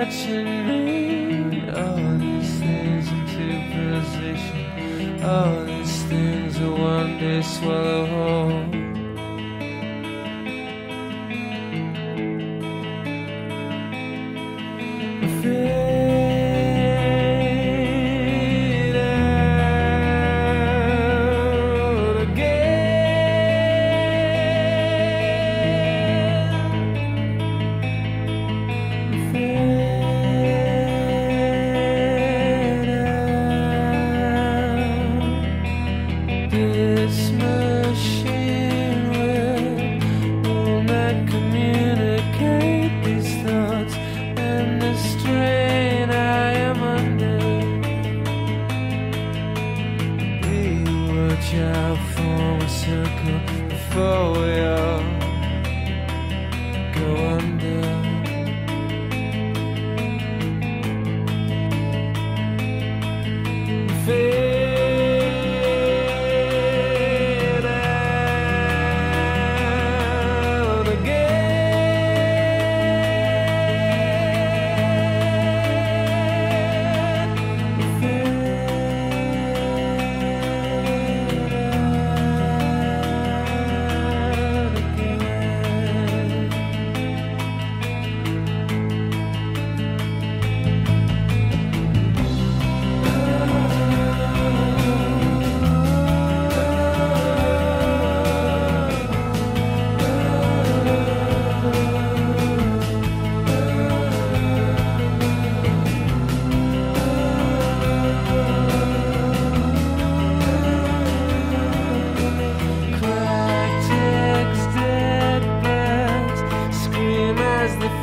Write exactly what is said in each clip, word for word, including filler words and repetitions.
that you need. All these things into position, all these things will one day swallow whole. This machine will, will not communicate these thoughts and the strain I am under. We watch out, form a circle before we all go under.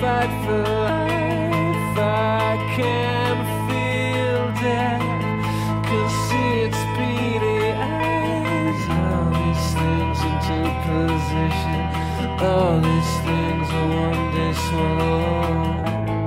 Fight for life, I can feel death, can see its beady eyes. All these things into position, all these things will one day swallow.